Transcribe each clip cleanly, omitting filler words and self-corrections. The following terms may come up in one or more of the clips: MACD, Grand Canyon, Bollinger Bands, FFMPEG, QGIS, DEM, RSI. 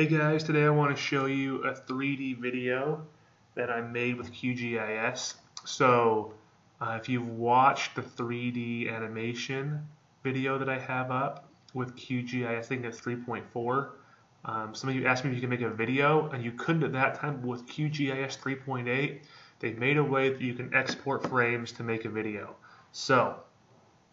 Hey guys, today I want to show you a 3D video that I made with QGIS. So if you've watched the 3D animation video that I have up with QGIS, I think it's 3.4. Some of you asked me if you can make a video, and you couldn't at that time. With QGIS 3.8, they made a way that you can export frames to make a video. So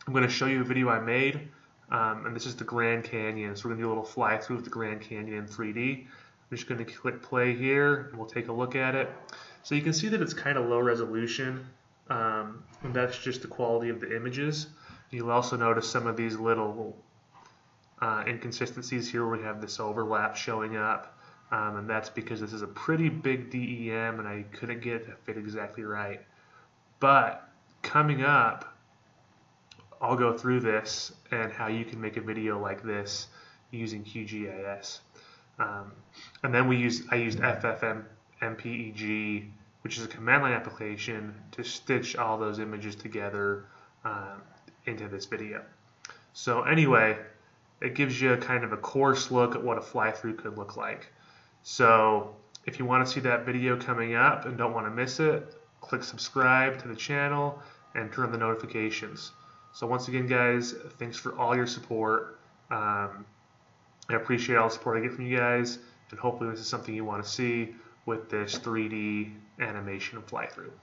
I'm going to show you a video I made. And this is the Grand Canyon, so we're going to do a little fly through of the Grand Canyon in 3D. I'm just going to click play here, and we'll take a look at it. So you can see that it's kind of low resolution, and that's just the quality of the images. You'll also notice some of these little inconsistencies here where we have this overlap showing up, and that's because this is a pretty big DEM, and I couldn't get it to fit exactly right. But coming up, I'll go through this and how you can make a video like this using QGIS. And then I used FFMPEG, which is a command line application, to stitch all those images together into this video. So anyway, it gives you a kind of a coarse look at what a fly-through could look like. So if you want to see that video coming up and don't want to miss it, click subscribe to the channel and turn on the notifications. So once again, guys, thanks for all your support. I appreciate all the support I get from you guys, and hopefully this is something you want to see with this 3D animation fly-through.